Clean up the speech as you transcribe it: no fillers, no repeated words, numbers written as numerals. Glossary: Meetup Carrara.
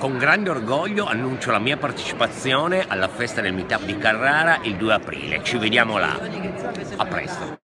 Con grande orgoglio annuncio la mia partecipazione alla festa del Meetup di Carrara il 2 aprile. Ci vediamo là. A presto.